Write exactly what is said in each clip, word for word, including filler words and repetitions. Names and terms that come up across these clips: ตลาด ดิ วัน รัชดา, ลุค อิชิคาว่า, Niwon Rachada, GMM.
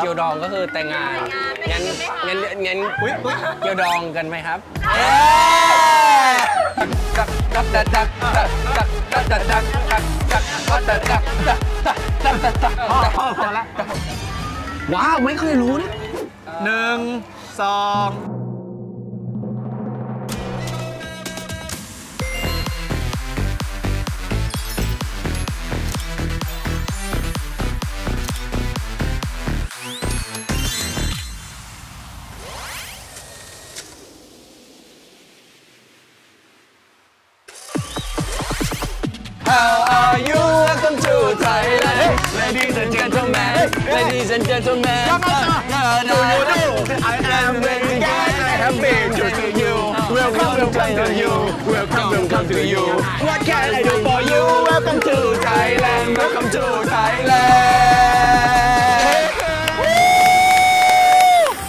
เกียวดองก็คือแต่งงานงั้นงั้นงั้นเกียวดองกันไหมครับจักจักจักจักจักจักจักจักจักจักจักจักจักจักจักจักพอแล้วว้าวไม่เคยรู้นะหนึ่งสองHow are you? Welcome to Thailand. Ladies and gentlemen, ladies and gentlemen. Do you know I am very glad I have been to see you. Welcome, welcome to you. Welcome, welcome to you. What can I do for you? Welcome to Thailand. Welcome to Thailand.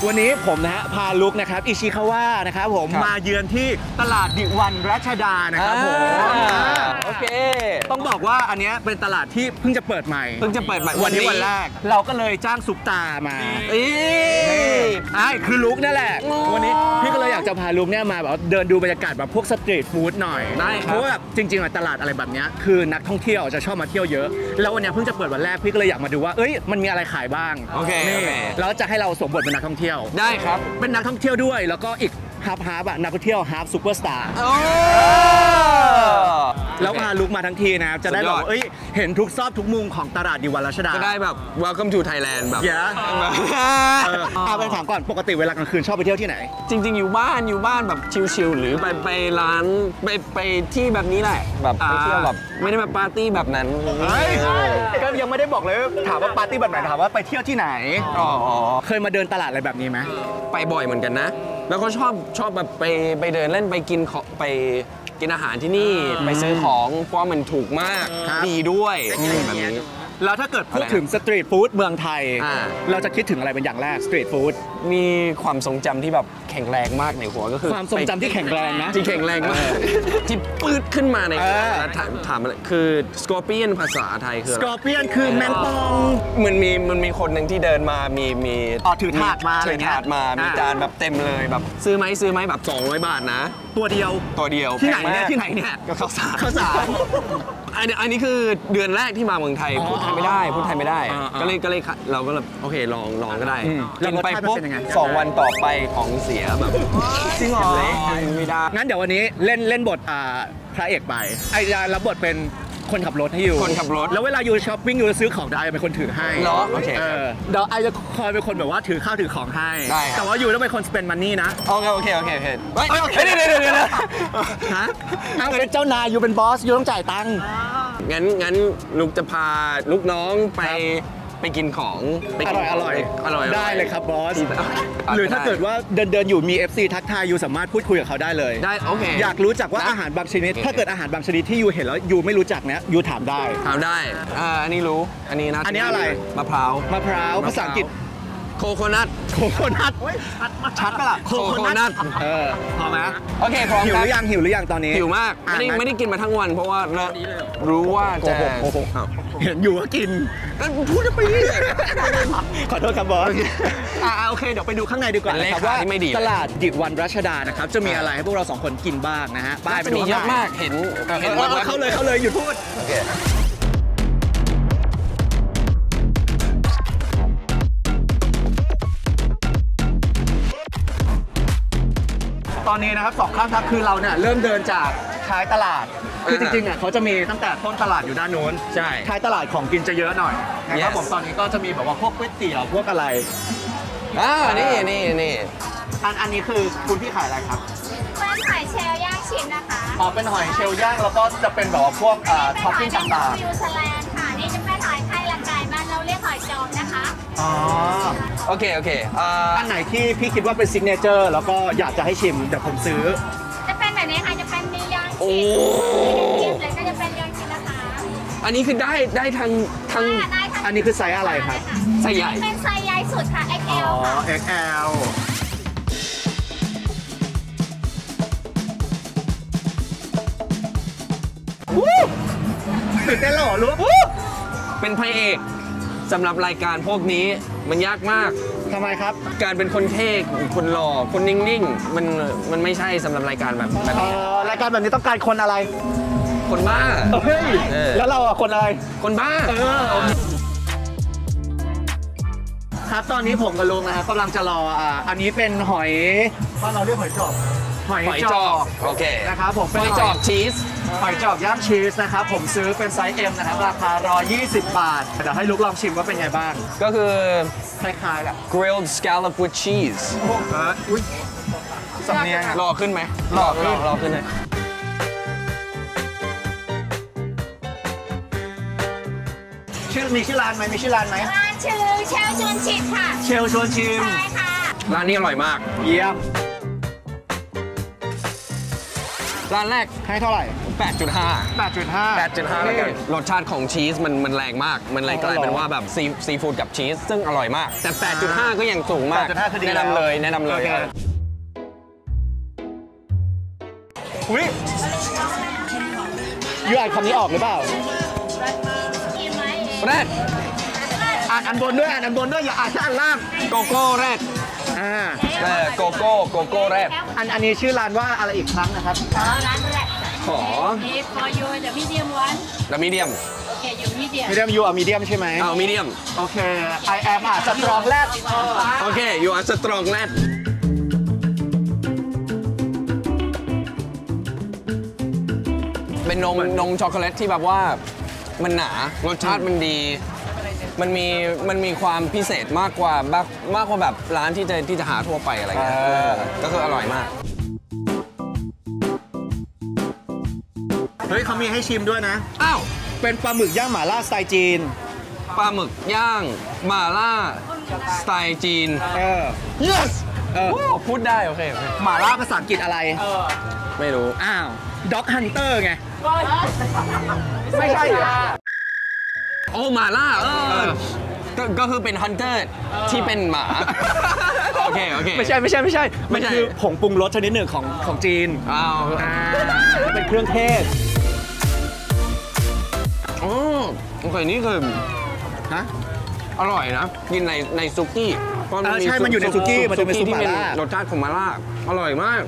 วันนี้ผมนะฮะพาลุกนะครับอิชิคาวะนะครับผมมาเยือนที่ตลาดนิวรรัชดานะครับผมโอเคต้องบอกว่าอันนี้เป็นตลาดที่เพิ่งจะเปิดใหม่เพิ่งจะเปิดใหม่วันนี้วันแรกเราก็เลยจ้างซุปตามาอีไอ้คือลุกนั่นแหละวันนี้พี่ก็เลยอยากจะพาลุกเนี่ยมาแบบเดินดูบรรยากาศแบบพวกสตรีทฟู้ดหน่อยเพราะว่าจริงๆตลาดอะไรแบบนี้คือนักท่องเที่ยวจะชอบมาเที่ยวเยอะแล้ววันนี้เพิ่งจะเปิดวันแรกพี่ก็เลยอยากมาดูว่าเอ้ยมันมีอะไรขายบ้างโอเคแล้วจะให้เราสวมบทเป็นนักท่องเที่ยวได้ครับเป็นนักท่องเที่ยวด้วยแล้วก็อีกฮาร์ฟฮาร์ฟอะนักท่องเที่ยวฮาร์ฟซูเปอร์สตาร์แล้วพาลุกมาทั้งทีนะครับจะได้แบบเอ้ยเห็นทุกซอกทุกมุมของตลาดนิวรรัชดาจะได้แบบ Welcome to Thailand แบบเอาไปถามก่อนปกติเวลากลางคืนชอบไปเที่ยวที่ไหนจริงๆอยู่บ้านอยู่บ้านแบบชิลๆหรือไปไปร้านไปไปที่แบบนี้แหละแบบไปเที่ยวแบบไม่ได้มาปาร์ตี้แบบนั้นก็ยังไม่ได้บอกเลยถามว่าปาร์ตี้แบบไหนถามว่าไปเที่ยวที่ไหนอ๋อเคยมาเดินตลาดอะไรแบบนี้ไหมไปบ่อยเหมือนกันนะแล้วก็ชอบชอบแบบไปไปเดินเล่นไปกินไปกินอาหารที่นี่ไปซื้อของเพราะมันถูกมากดีด้วยแบบนี้แล้วถ้าเกิดพูดถึงสตรีทฟู้ดเมืองไทยเราจะคิดถึงอะไรเป็นอย่างแรกสตรีทฟู้ดมีความทรงจำที่แบบแข็งแรงมากในหัวก็คือความทรงจำที่แข็งแรงนะที่แข็งแรงมากที่ปื๊ดขึ้นมาในหัวถามอะไรคือสกอร์เปียนภาษาไทยคือสกอร์เปียนคือแมงปองมันมีมันมีคนหนึ่งที่เดินมามีมีอ๋อถือถาดมาถือถาดมามีจานแบบเต็มเลยแบบซื้อไหมซื้อไหมแบบสองร้อยบาทนะตัวเดียวตัวเดียวที่ไหนเนี่ยที่ไหนเนี่ยก็ข้าวสารข้าวสารอันนี้อันนี้คือเดือนแรกที่มาเมืองไทยพูดไทยไม่ได้พูดไทยไม่ได้ก็เลยก็เลยเราก็แบบโอเคลองลองก็ได้กินไปปุ๊บสองวันต่อไปของเสียแบบจริงเหรอไม่ได้งั้นเดี๋ยววันนี้เล่นเล่นบทพระเอกไปไอ้จะรับบทเป็นคนขับรถให้อยู่คนขับรถแล้วเวลาอยู่ช้อปปิ้งอยู่ซื้อของได้เป็นคนถือให้เหรอโอเคเดี๋ยวไอจะคอยเป็นคนแบบว่าถือข้าวถือของให้แต่ว่าอยู่ต้องเป็นคน spend money นะโอเคโอเคโอเคโอเคโอเคเดี๋ยวเดี๋ยวเดี๋ยวฮะเอาเป็นเจ้านายอยู่เป็นบอสอยู่ต้องจ่ายตังค์งั้นงั้นลูกจะพาลูกน้องไปไปกินของอร่อยอร่อยอร่อยได้เลยครับบอสหรือถ้าเกิดว่าเดินเดินอยู่มี เอฟ ซี ทักทายยูสามารถพูดคุยกับเขาได้เลยได้โอเคอยากรู้จักว่าอาหารบางชนิดถ้าเกิดอาหารบางชนิดที่ยูเห็นแล้วยูไม่รู้จักเนี้ยยูถามได้ถามได้อ่าอันนี้รู้อันนี้นะอันนี้อะไรมะพร้าวมะพร้าวภาษาอังกฤษโคโคนัทโคโคนัทชัดปะล่ะโคโคนัทเออพอไหมโอเคพร้อมหิวหรือยังหิวหรือยังตอนนี้หิวมากไม่ได้ไม่ได้กินมาทั้งวันเพราะว่ารู้ว่าจะเห็นอยู่ก็กินพูดจะไปขอโทษครับบอสอ่าโอเคเดี๋ยวไปดูข้างในดีกว่านะครับว่าตลาดนิวรรัชดานะครับจะมีอะไรให้พวกเราสองคนกินบ้างนะฮะป้ายไปดูเยอะมากเห็นเห็นเขาเลยเขาเลยหยุดพูดตอนนี้นะครับสองข้างทางคือเราเนี่ยเริ่มเดินจากท้ายตลาดคือจริงๆอ่ะเขาจะมีตั้งแต่ต้นตลาดอยู่ด้านโน้นใช่ท้ายตลาดของกินจะเยอะหน่อยนะครับผมตอนนี้ก็จะมีแบบว่าพวกก๋วยเตี๋ยวพวกอะไรอ่านี่นี่นี่อันอันนี้คือคุณพี่ขายอะไรครับเป็นหอยเชลล์ย่างชิ้นนะคะอ๋อเป็นหอยเชลล์ย่างแล้วก็จะเป็นแบบว่าพวกท็อปปิ้งต่างๆนิวซีแลนด์ค่ะนี่จะเป็นหอยไข่ละไก่บ้านเราเรียกหอยจอมนะคะอ๋อโอเคโอเคอันไหนที่พี่คิดว่าเป็นซิกเนเจอร์แล้วก็อยากจะให้ชิมเดี๋ยวผมซื้อจะเป็นแบบนี้ค่ะจะเป็นย่างชิ้นจิ้มเลยก็จะเป็นย่างชิ้นนะคะอันนี้คือได้ได้ทางทางอันนี้คือไซส์อะไรครับไซส์ใหญ่เป็นไซส์ใหญ่สุดค่ะ เอ็กซ์ แอล อ๋อ เอ็กซ์ แอลตื่นเต้นหรอลูกเป็นพระเอกสำหรับรายการพวกนี้ มันยากมากทำไมครับการเป็นคนเท่คนหล่อคนนิ่งๆมันมันไม่ใช่สำหรับรายการแบบแบบนี้รายการแบบนี้ต้องการคนอะไรคนบ้าเฮ้ยแล้วเราอะคนอะไรคนบ้าครับตอนนี้ผมกับลุงนะครับกำลังจะรออ่าอันนี้เป็นหอยบ้านเราเรียกหอยจอบหอยจอบโอเคนะครับผมหอยจอบชีสหอยจอบย่างชีสนะครับผมซื้อเป็นไซส์ เอ็ม นะครับราคาหนึ่งร้อยยี่สิบบาทเดี๋ยวให้ลุงลองชิมว่าเป็นไงบ้างก็คือคล้ายๆแหละ grilled scallop with cheese อุ๊ยสำเนียงหล่อขึ้นไหมหล่อขึ้นหล่อขึ้นเลยชื่อมีชื่อร้านไหมมีชื่อร้านไหมร้านชื่อเชลชวนชิมค่ะเชลชวนชิมใช่ค่ะร้านนี้อร่อยมากเยี่ยมร้านแรกให้เท่าไหร่ แปดจุดห้า แปดจุดห้า แปดจุดห้า แล้วกันรสชาติของชีสมันมันแรงมากมันเลยกลายเป็นว่าแบบซีซีฟู้ดกับชีสซึ่งอร่อยมากแต่ แปดจุดห้า ก็ยังสูงมากแนะนำเลยแนะนำเลยอุ๊ยยูอ่านคำนี้ออกหรือเปล่าแรดอ่านอันบนด้วยอ่านอันบนด้วยอย่าอ่านอันล่างโกโก้แรดอ่าโกโก้โกโก้แรดอันอันนี้ชื่อร้านว่าอะไรอีกครั้งนะครับร้านแรดขอ for you the medium one the medium โอเค you medium medium you are medium ใช่ไหมเอา medium โอเค I am a strong red โอเค you are strong redเป็นนมนมช็อกโกแลตที่แบบว่ามันหนารสชาติมันดีมันมีมันมีความพิเศษมากกว่ามากกว่าแบบร้านที่จะที่จะหาทั่วไปอะไรเงี้ยก็คืออร่อยมากเฮ้ยเขามีให้ชิมด้วยนะอ้าวเป็นปลาหมึกย่างหม่าล่าสไตล์จีนปลาหมึกย่างหม่าล่าสไตล์จีนเออ yes พูดได้โอเคหม่าล่าภาษาอังกฤษอะไรไม่รู้อ้าวด็อกฮันเตอร์ไงไม่ใช่โอ้หมาล่าเออก็คือเป็นฮันเตอร์ที่เป็นหมาโอเคโอเคไม่ใช่ไม่ใช่ไม่ใช่มันคือผงปรุงรสชนิดหนึ่งของของจีนอ้าวเป็นเครื่องเทศโอ้โอเคนี่คือฮะอร่อยนะกินในในซุกี้ใช่มันอยู่ในซุกี้มันจะเป็นซุปหม่าล่ารสชาติของหม่าล่าอร่อยมาก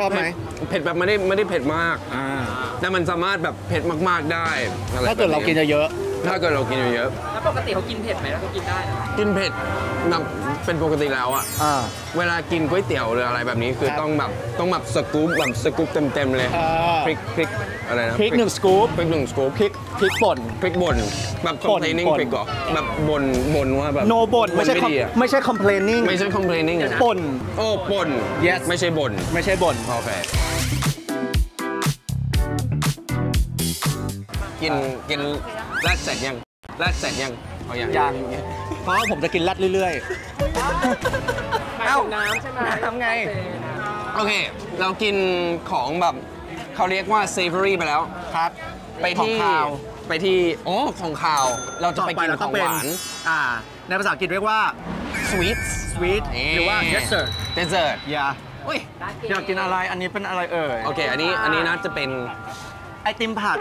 ชอบไหมเผ็ดแบบไม่ได้ไม่ได้เผ็ดมากแต่มันสามารถแบบเผ็ดมากๆได้ถ้าเกิดเรากินเยอะถ้าเกิดเรากินเยอะแล้วปกติเขากินเผ็ดไหมแล้วเขากินได้กินเผ็ดแบบเป็นปกติแล้วอ่ะเวลากินก๋วยเตี๋ยวหรืออะไรแบบนี้คือต้องแบบต้องแบบสกู๊ปแบบสกู๊ปเต็มๆเลยพริกพริกอะไรนะพริกหนึ่งสกู๊ปพริกหนึ่งสกู๊ปพริกพริกป่นพริกบ่นแบบคอมเพลนนิ่งพริกเหรอแบบบ่นบ่นว่าแบบโนบ่นไม่ใช่ไม่ใช่คอมเพลนนิ่งไม่ใช่คอมเพลนนิ่งป่นโอ้ป่น yes ไม่ใช่บ่นไม่ใช่บ่นโอเคกินกินแรดเสร็จยังแรดเสร็จยังเอาอย่างยังเพราะผมจะกินแรดเรื่อยๆเอ้าน้ำใช่ไหมทำไงโอเคเรากินของแบบเขาเรียกว่า savory ไปแล้วครับไปที่ไปที่โอ้ของข่าวเราจะไปกินของหวานอ่าในภาษาอังกฤษเรียกว่า sweet sweet หรือว่า dessert dessert อย่าอุ้ยอยากกินอะไรอันนี้เป็นอะไรเอ่ยโอเคอันนี้อันนี้นะจะเป็นไอติมผัด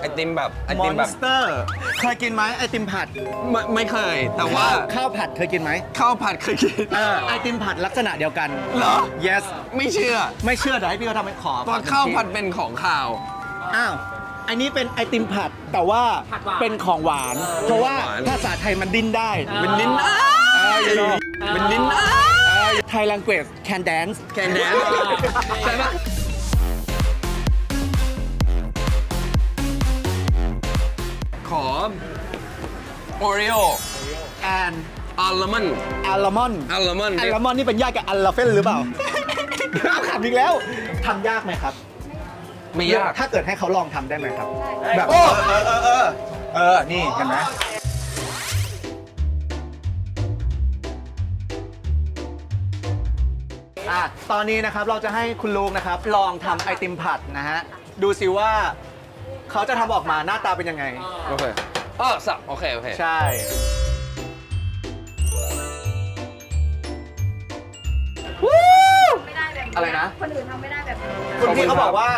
ไอติมแบบไอติมแบบมอนสเตอร์เคยกินไหมไอติมผัดไม่ไม่เคยแต่ว่าข้าวผัดเคยกินไหมข้าวผัดเคยกินเออไอติมผัดลักษณะเดียวกันเหรอ yes ไม่เชื่อไม่เชื่อเดี๋ยวให้พี่เขาทำให้ขอตอนข้าวผัดเป็นของข่าวอ้าวอันนี้เป็นไอติมผัดแต่ว่าเป็นของหวานเพราะว่าภาษาไทยมันดิ้นได้มันดิ้นได้มันดิ้นได้ไทย language can dance can dance ใช่ไหมขอ Oreo and almond almond almond almond นี่เป็นญาติกับอัลลาเฟนหรือเปล่าถามอีกแล้วทำยากไหมครับไม่ยากถ้าเกิดให้เขาลองทำได้ไหมครับแบบเออเออเออเออนี่เห็นไหมอ่ะตอนนี้นะครับเราจะให้คุณลุงนะครับลองทำไอติมผัดนะฮะดูสิว่าเขาจะทำออกมาหน้าตาเป็นยังไงโอเคอ๋อสับโอเคโอเคใช่ไม่ได้แบบอะไรนะคนอื่นทำไม่ได้แบบคนที่เขาบอกว่า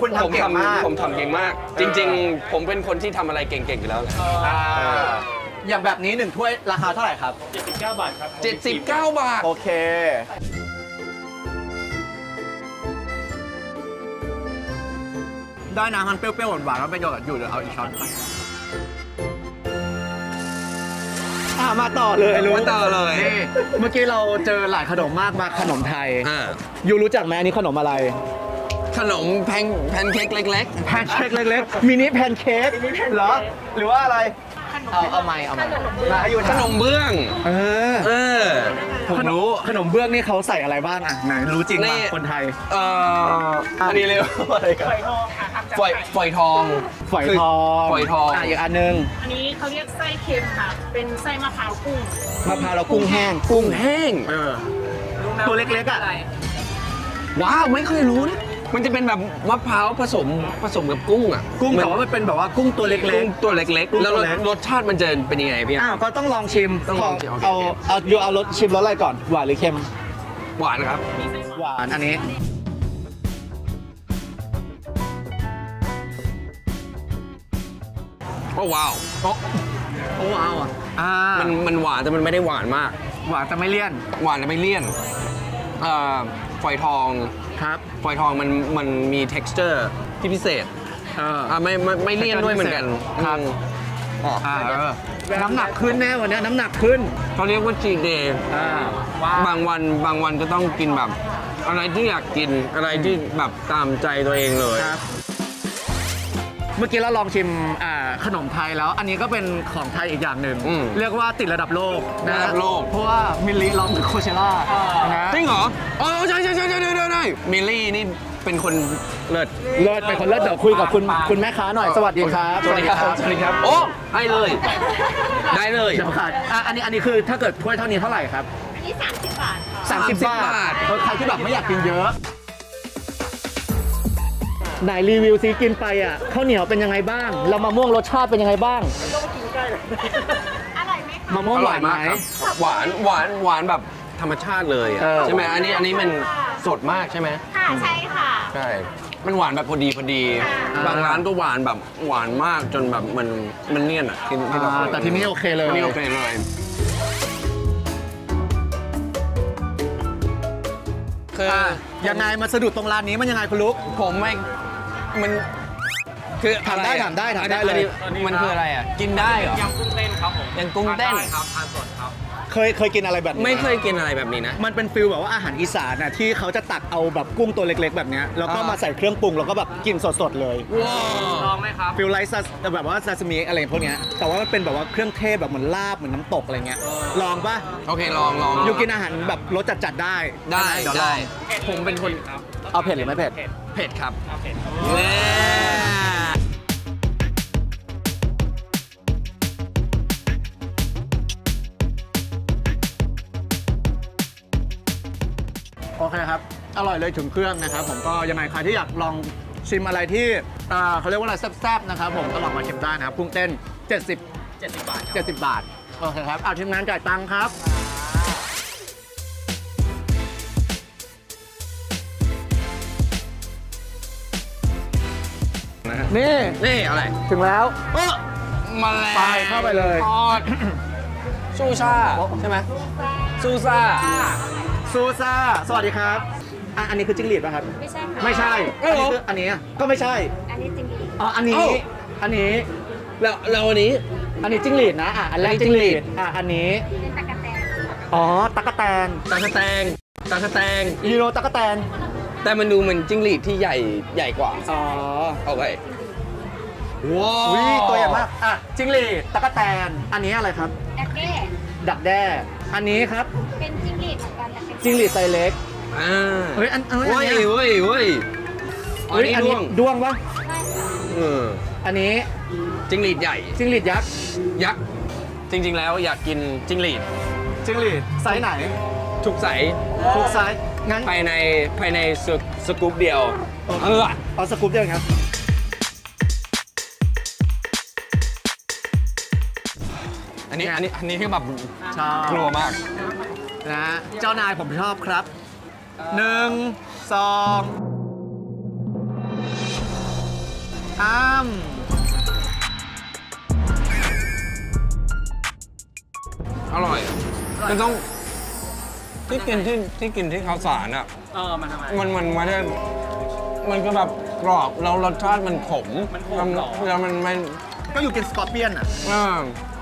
คุณทำเก่งมากผมทำเก่งมากจริงๆผมเป็นคนที่ทำอะไรเก่งๆอยู่แล้วแหละ อย่างแบบนี้หนึ่งถ้วยราคาเท่าไหร่ครับเจ็ดสิบเก้าบาทครับเจ็ดสิบเก้าบาทโอเคได้น้ำมันเปรี้ยวๆหวานๆแล้วเป็นโยเกิร์ตอยู่เดี๋ยวเอาอีกช้อนมาต่อเลยรู้ต่อเลยเมื่อกี้เราเจอหลายขนมมากมาขนมไทยยูรู้จักไหมอันนี้ขนมอะไรขนมแพนแพนเค้กเล็กๆแพนเค้กเล็กๆมินิแพนเค้กเหรอหรือว่าอะไรเอาเอาไม้เอาไม้มาอยู่ขนมเบื้องเออเออผมรู้ขนมเบื้องนี่เขาใส่อะไรบ้างอ่ะไหนรู้จริงป่ะคนไทยเอออันนี้เรียกว่าอะไรกันฝอยฝอยทองฝอยทองฝอยทองอ่ะอีกอันนึงอันนี้เขาเรียกไส้เค็มค่ะเป็นไส้มะพร้าวกุ้งมะพร้าวกุ้งแห้งกุ้งแห้งเออตัวเล็กๆอ่ะว้าวไม่เคยรู้นะมันจะเป็นแบบมะพร้าวผสมผสมกับกุ้งอ่ะกุ้งแต่ว่ามันเป็นแบบว่ากุ้งตัวเล็กๆตัวเล็กๆแล้วรสชาติมันจะเป็นยังไงพี่อ้าวก็ต้องลองชิมของเอาเอาโยเอารสชิมรสอะไรก่อนหวานหรือเค็มหวานครับหวานอันนี้โอ้ว้าวโอ้ว้าวอ่ะมันมันหวานแต่มันไม่ได้หวานมากหวานแต่ไม่เลี่ยนหวานแต่ไม่เลี่ยนเอ่อฝอยทองครับฝอยทองมันมันมี texture ที่พิเศษอ่าไม่ไม่ไม่เลี่ยนด้วยเหมือนกันครับอ่าน้ำหนักขึ้นแน่วันนี้น้ำหนักขึ้นเขาเรียกว่า cheat day อ่าบางวันบางวันก็ต้องกินแบบอะไรที่อยากกินอะไรที่แบบตามใจตัวเองเลยครับเมื่อกี้เราลองชิมขนมไทยแล้วอันนี้ก็เป็นของไทยอีกอย่างหนึ่งเรียกว่าติดระดับโลกระดับโลกเพราะว่ามิลลี่ร้องโคเชล่านะจริงเหรออ๋อใช่ใช่ใช่ใช่ได้มิลลี่นี่เป็นคนเลิศเลิศเป็นคนเลิศเดี๋ยวคุยกับคุณคุณแม่ค้าหน่อยสวัสดีครับสวัสดีครับสวัสดีครับโอ้ได้เลยได้เลยเดี๋ยวขาดอันนี้อันนี้คือถ้าเกิดถ้วยเท่านี้เท่าไหร่ครับอันนี้สามสิบบาทสามสิบบาทใครที่แบบไม่อยากกินเยอะไหนรีวิวซีกินไปอ่ะข้าวเหนียวเป็นยังไงบ้างแล้วมะม่วงรสชาติเป็นยังไงบ้างอะไรไหมมะม่วงหวานไหมหวานหวานหวานแบบธรรมชาติเลยอ่ะใช่ไหมอันนี้อันนี้มันสดมากใช่ไหมค่ะใช่ค่ะใช่มันหวานแบบพอดีพอดีบางร้านก็หวานแบบหวานมากจนแบบมันมันเลี่ยนอ่ะแต่ที่นี่โอเคเลยนี่โอเคเลยคือยังไงมาสะดุดตรงร้านนี้มันยังไงคุณลุกผมไม่มันคือถามได้ถามได้ถามได้เลยมันคืออะไรอ่ะกินได้เหรอยังกุ้งเต้นครับผมยังกุ้งเต้นครับทานสดครับเคยเคยกินอะไรแบบนี้ไม่เคยกินอะไรแบบนี้นะมันเป็นฟิลแบบว่าอาหารอีสานน่ะที่เขาจะตักเอาแบบกุ้งตัวเล็กๆแบบนี้แล้วก็มาใส่เครื่องปรุงแล้วก็แบบกินสดๆเลยลองไหมครับฟิลไลซ์แบบว่าซาซิมิอะไรพวกนี้แต่ว่ามันเป็นแบบว่าเครื่องเทศแบบเหมือนลาบเหมือนน้ำตกอะไรเงี้ยลองป่ะโอเคลองลองอยู่กินอาหารแบบรสจัดๆได้ได้ได้ผมเป็นคนเอาเผ็ดหรือไม่เผ็ดเผ็ดครับเอาเผ็ดโอเคครับอร่อยเลยถึงเครื่องนะครับผมก็ยังไงใครที่อยากลองชิมอะไรที่เขาเรียกว่าอะไรแซ่บๆนะครับผมก็ลองมาชิมได้นะครับกุ้งเต้นเจ็ดสิบบาทเจ็ดสิบบาทโอเคครับเอาทีมงานจ่ายตังค์ครับนี่นี่อะไรถึงแล้วเออมาแล้วไปเข้าไปเลยทอดซูซ่าใช่ไหมซูซ่าซูซ่าสวัสดีครับอันนี้คือจิ้งหรีดป่ะครับไม่ใช่ไม่ใช่อันนี้ก็ไม่ใช่อันนี้จิ้งหรีดอ๋ออันนี้อันนี้แล้วเราอันนี้อันนี้จิ้งหรีดนะอ่ะอันแรกจิ้งหรีดอ่ะอันนี้ตั๊กแตนอ๋อตั๊กแตนตั๊กแตนตั๊กแตนยูโรตั๊กแตนแต่มันดูเหมือนจิ้งหรีดที่ใหญ่ใหญ่กว่าอ๋อเอาไปว้าวตัวใหญ่มากอ่ะจิ้งหรีดตั๊กแตนอันนี้อะไรครับดักแด้ดักแด้อันนี้ครับเป็นจิ้งหรีดเหมือนกันแต่เป็นจิ้งหรีดไซเล็กอ่าเฮ้ยอันเฮ้ยเฮ้ยเฮ้ยอันนี้ด้วงด้วงวะเอออันนี้จิ้งหรีดใหญ่จิ้งหรีดยักษ์ยักษ์จริงๆแล้วอยากกินจิ้งหรีดจิ้งหรีดไซส์ไหนทุกไซส์ทุกไซส์งั้นภายในภายในสกู๊ปเดียวเออเอาสกู๊ปเดียวครับอันนี้อันนี้อันนี้คือแบบกลัวมากนะเจ้านายผมชอบครับหนึ่งสองอ้าม อร่อยมันต้องที่กินที่ที่กินที่ข้าวสารอ่ะเออมันทำไมมันมันไม่ได้มันก็แบบกรอบแล้วรสชาติมันขมแล้วมันไม่ก็อยู่กินสกอร์เปียนอ่ะอ่า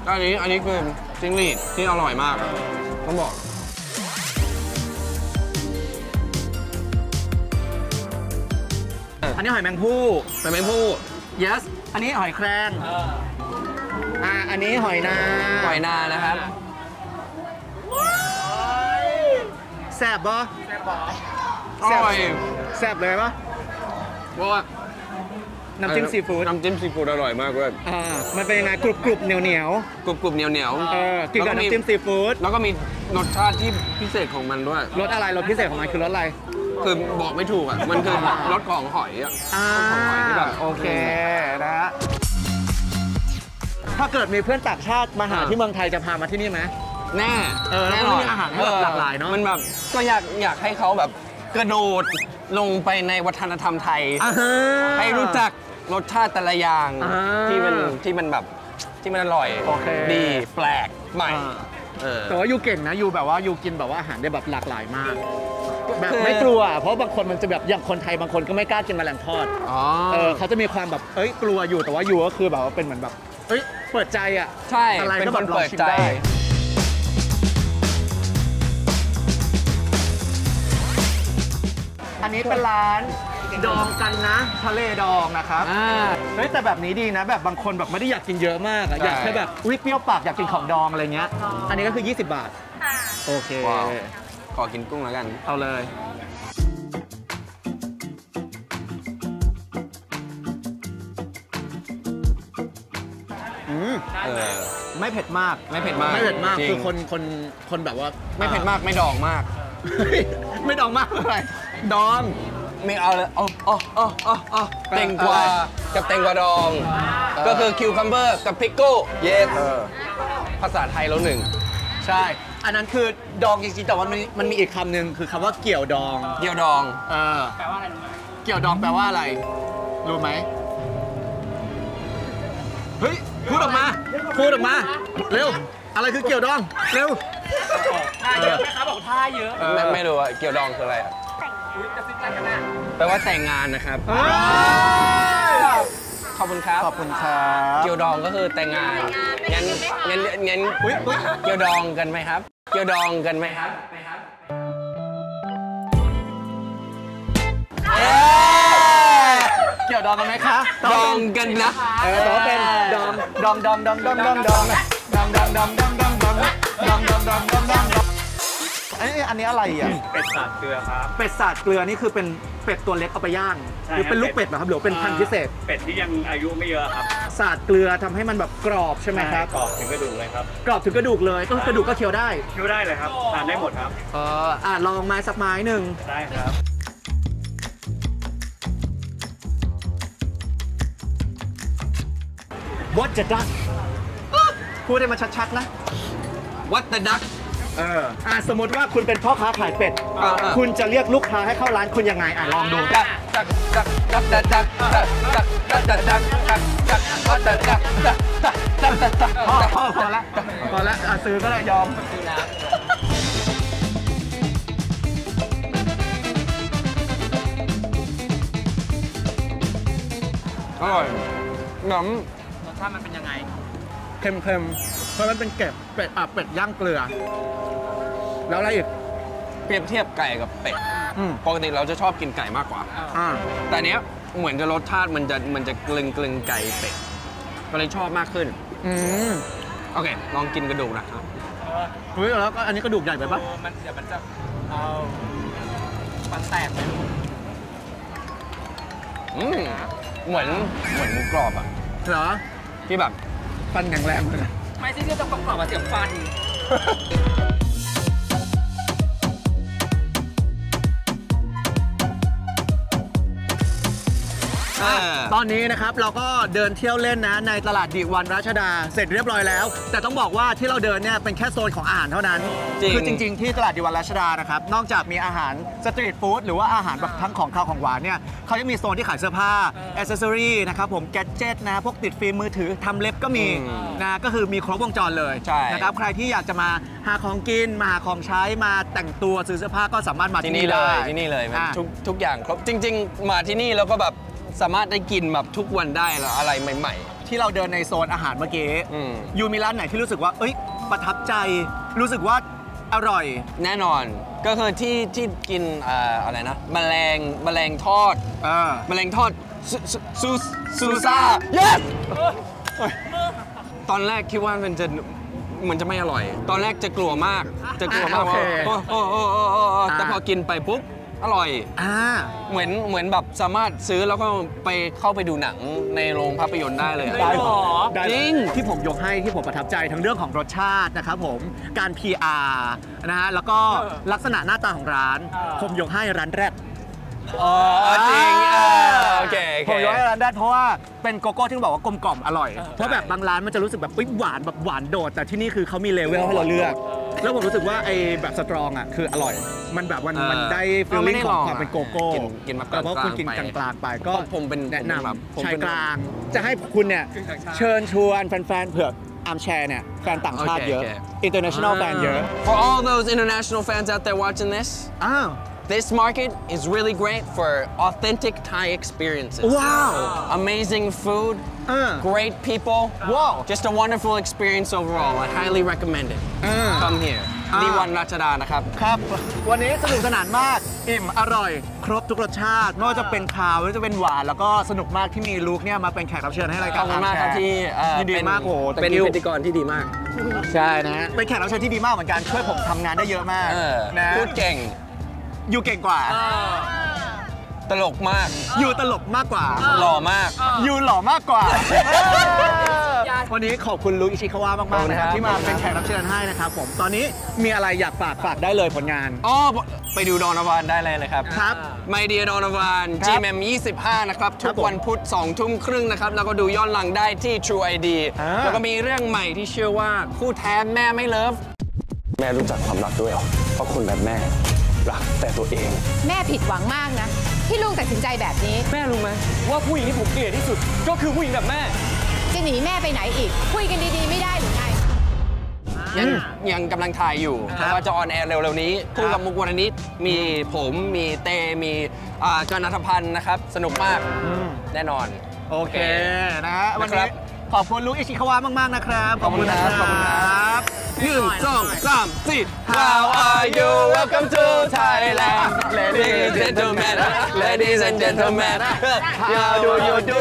อันนี้อันนี้คือจิ้งหรีดที่อร่อยมากต้องบอกอันนี้หอยแมงผู้หอยแมงผู้ yes อันนี้หอยแครงอ่าอันนี้หอยนาหอยนานะครับแซ่บปะแซ่บปะอร่อยแซ่บเลยปะว่าน้ำจิ้มซีฟู้ดน้ำจิ้มซีฟู้ดอร่อยมากเลยอ่ามันเป็นยังไงกรุบกรุบเหนียวเหนียวกรุบกรุบเหนียวเหนียวเออกินกับน้ำจิ้มซีฟู้ดแล้วก็มีรสชาติที่พิเศษของมันด้วยรสอะไรรสพิเศษของมันคือรสอะไรคือบอกไม่ถูกอ่ะมันคือรสของหอยอ่ะของหอยที่แบบโอเคนะถ้าเกิดมีเพื่อนต่างชาติมาหาที่เมืองไทยจะพามาที่นี่ไหมแน่เออแน่นอนอาหารแบบหลากหลายเนาะมันแบบก็อยากอยากให้เขาแบบกระโดดลงไปในวัฒนธรรมไทยให้รู้จักรสชาติแต่ละอย่างที่มันที่มันแบบที่มันอร่อยดีแปลกใหม่แต่ว่ายูเก่งนะยูแบบว่ายูกินแบบว่าอาหารได้แบบหลากหลายมากแบบไม่กลัวเพราะบางคนมันจะแบบอย่างคนไทยบางคนก็ไม่กล้ากินแมลงทอดเขาจะมีความแบบเอ้ยกลัวอยู่แต่ว่ายูก็คือแบบว่าเป็นเหมือนแบบเอ้ยเปิดใจอ่ะใช่อะไรก็แบบเปิดใจอันนี้เป็นร้านดองกันนะทะเลดองนะครับเฮ้ยแต่แบบนี้ดีนะแบบบางคนแบบไม่ได้อยากกินเยอะมากอยากแค่แบบอุ๊ยเปรี้ยวปากอยากกินของดองอะไรเงี้ยอันนี้ก็คือยี่สิบบาทโอเคขอกินกุ้งแล้วกันเอาเลยไม่เผ็ดมากไม่เผ็ดมากไม่เผ็ดมากคือคนคนคนแบบว่าไม่เผ็ดมากไม่ดองมากไม่ดองมากอะไรดองไม่เอาเลยอ๋ออ๋ออ๋อแตงกวากับแตงกวาดองก็คือคิวคัมเบอร์กับพริกโก้เยสภาษาไทยแล้วหนึ่งใช่อันนั้นคือดองจริงๆแต่ว่ามันมีอีกคำหนึ่งคือคำว่าเกี่ยวดองเกี่ยวดองเออแปลว่าอะไรเกี่ยวดองแปลว่าอะไรรู้ไหมเฮ้ยพูดออกมาพูดออกมาเร็วอะไรคือเกี่ยวดองเร็วท่าเยอะไหมคะบอกท่าเยอะไม่รู้ว่าเกี่ยวดองคืออะไรแปลว่าแต่งงานนะครับขอบคุณครับขอบคุณครับเกี่ยวดองก็คือแต่งงานงั้นงั้นงั้นเกี่ยวดองกันไหมครับเกี่ยวดองกันไหมครับเกี่ยวดองกันไหมคะดองกันนะเออต้องเป็นดองดองดองดองดองดองดองดองดองดองดองดองดองดองดองดองดองอันนี้อันนี้อะไรอ่ะเป็ดสาดเกลือครับเป็ดสาดเกลือนี่คือเป็นเป็ดตัวเล็กเอาไปย่างหรือเป็นลูกเป็ดเหรอครับหรือเป็นพันธุ์พิเศษเป็ดที่ยังอายุไม่เยอะครับสาดเกลือทำให้มันแบบกรอบใช่ไหมครับกรอบถึงกระดูกเลยครับกรอบถึงกระดูกเลยก็กระดูกก็เคี้ยวได้เคี้ยวได้เลยครับทานได้หมดครับเอออ่ะลองไม้สักไม้หนึ่งได้ครับWhat the duck พูดได้มาชัดๆนะ What the duck เอออ่าสมมติว่าคุณเป็นพ่อค้าขายเป็ดคุณจะเรียกลูกค้าให้เข้าร้านคุณยังไงอ่ะลองดูดักดักดักดักดักดักดักดักดักดักดักดักดักดักดักดักพอพอละพอละอ่ะซื้อก็ได้ยอมอร่อยหนำถ้ามันเป็นยังไงเค็มๆเพราะมันเป็นเก็บเป็ดอ่ะเป็ดย่างเกลือแล้วอะไรอีกเปรียบเทียบไก่กับเป็ดปกติเราจะชอบกินไก่มากกว่าแต่เนี้ยเหมือนจะรสชาติมันจะมันจะกลึงกลึงไก่เป็ดก็เลยชอบมากขึ้นอืมโอเคลองกินกระดูกนะครับเฮ้ยแล้วก็อันนี้กระดูกใหญ่ไปปะมันเดี๋ยวมันจะเอามันแตกไปอืมเหมือนเหมือนหมูกรอบอ่ะเหรอที่แบบฟันแข็งแรงเลยนะไม่ใช่ที่จะประกอบมาเสียบฟันอ่า ว่าตอนนี้นะครับเราก็เดินเที่ยวเล่นนะในตลาดนิวร ราชดาเสร็จเรียบร้อยแล้วแต่ต้องบอกว่าที่เราเดินเนี่ยเป็นแค่โซนของอาหารเท่านั้นคือจริงๆที่ตลาดนิวร ราชดานะครับนอกจากมีอาหารสตรีทฟู้ดหรือว่าอาหารแบบทั้งของข้าวของหวานเนี่ยเขายังมีโซนที่ขายเสื้อผ้าแอคเซสซอรี่นะครับผมแกดเจ็ตนะพวกติดฟิล์มมือถือทำเล็บก็มีนะก็คือมีครบวงจรเลยนะครับใครที่อยากจะมาหาของกินมาหาของใช้มาแต่งตัวซื้อเสื้อผ้าก็สามารถมาที่นี่เลยที่นี่เลยทุกอย่างครบจริงๆมาที่นี่แล้วก็แบบสามารถได้กินแบบทุกวันได้แล้วอะไรใหม่ๆที่เราเดินในโซนอาหารเมื่อกี้ยูมีร้านไหนที่รู้สึกว่าเอ้ยประทับใจรู้สึกว่าอร่อยแน่นอนก็คือที่ที่กินอะไรนะแมลงแมลงทอดแมลงทอดซูซูซ่า yes ตอนแรกคิดว่ามันจะมันจะไม่อร่อยตอนแรกจะกลัวมากจะกลัวมากแต่พอกินไปปุ๊บอร่อยเหมือนเหมือนแบบสามารถซื้อแล้วก็ไปเข้าไปดูหนังในโรงภาพยนตร์ได้เลยได้หรอจริงที่ผมยกให้ที่ผมประทับใจทั้งเรื่องของรสชาตินะครับผมการ พี อาร์ นะฮะแล้วก็ลักษณะหน้าตาของร้านผมยกให้ร้านแรกอ๋อจริงโอเคผมยกให้ร้านแรกเพราะว่าเป็นโกโก้ที่บอกว่ากลมกล่อมอร่อยเพราะแบบบางร้านมันจะรู้สึกแบบหวานแบบหวานโดดแต่ที่นี่คือเขามีเลเวลให้เราเลือกแล้วผมรู้สึกว่าไอ้แบบสตรองอ่ะคืออร่อยมันแบบมันมันได้ฟีลลิ่งของความเป็นโกโก้กินมาแล้วก็คุณกินกลางๆไปก็ผมเป็นแนะนำชายกลางจะให้คุณเนี่ยเชิญชวนแฟนๆเผื่ออาร์มแชร์เนี่ยแฟนต่างชาติเยอะ international fan เยอะ for all those international fans out there watching this this market is really great for authentic Thai experiences wow amazing food great people wow just a wonderful experience overall I highly recommend it come here Niwon Rachada นะครับครับวันนี้สนุกสนานมากอิ่มอร่อยครบทุกรสชาติไม่ว่าจะเป็นคาวหรือจะเป็นหวานแล้วก็สนุกมากที่มีลูกเนี่ยมาเป็นแขกรับเชิญให้รายการขอบคุณมากครับที่ดีมากโอ้เป็นพิธีกรที่ดีมากใช่นะเป็นแขกรับเชิญที่ดีมากเหมือนกันช่วยผมทำงานได้เยอะมากนะพูดเก่งอยู่เก่งกว่าตลกมากอยู่ตลกมากกว่าหล่อมากอยู่หล่อมากกว่าวันนี้ขอบคุณลุยอิชิคาวะมากๆนะครับที่มาเป็นแขกรับเชิญให้นะครับผมตอนนี้มีอะไรอยากฝากฝากได้เลยผลงานอ๋อไปดูดอนอวานได้เลยนะครับครับไมเดียดอนอวาน จี เอ็ม เอ็ม ยี่สิบห้านะครับทุกวันพุธสองทุ่มครึ่งนะครับแล้วก็ดูย้อนหลังได้ที่ True ไอ ดี แล้วก็มีเรื่องใหม่ที่ชื่อว่าคู่แท้แม่ไม่เลิฟแม่รู้จักความรักด้วยเพราะคนแบบแม่รักแต่ตัวเองแม่ผิดหวังมากนะที่ลูกตัดสินใจแบบนี้แม่รู้ไหมว่าผู้หญิงที่ผมเกลียดที่สุดก็คือผู้หญิงแบบแม่จะหนีแม่ไปไหนอีกคุยกันดีๆไม่ได้หรือไงยังยังกำลังถ่ายอยู่แต่ว่าจะออนแอร์เร็วๆนี้คู่กับมุกวรณิชมีผมมีเตมีกนัทพันธ์นะครับสนุกมากแน่นอนโอเคนะฮะวันนี้ขอบคุณลุยอิชิคาวะมากๆนะครับขอบคุณนะครับหนึ่งสองสามสี่ How are you Welcome to Thailand Ladies and gentlemen Ladies and gentlemen How do you do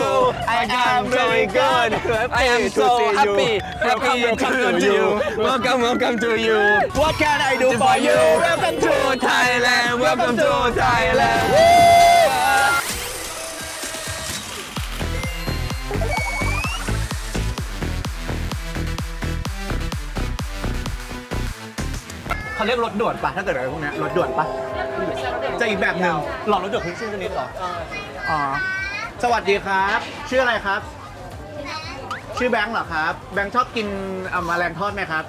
I am very good I am so happy Happy to see you Welcome Welcome to you What can I do for you Welcome to Thailand Welcome to Thailandเขาเรียกรถด่วนปะถ้าเกิดอะไรพวกนี้รถด่วนปะจะอีกแบบหนึ่งหลอกรถด่วนคือชื่อนิดหรออ๋อสวัสดีครับชื่ออะไรครับชื่อแบงค์เหรอครับแบงค์ชอบกินแมลงทอดไหมครับ